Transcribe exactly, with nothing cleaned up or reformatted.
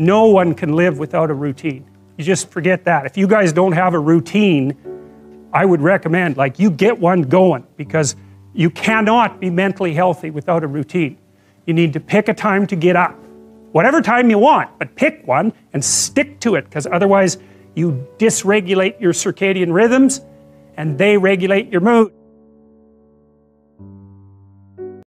No one can live without a routine. You just forget that. If you guys don't have a routine, I would recommend, like, you get one going, because you cannot be mentally healthy without a routine. You need to pick a time to get up, whatever time you want, but pick one and stick to it, because otherwise you dysregulate your circadian rhythms and they regulate your mood.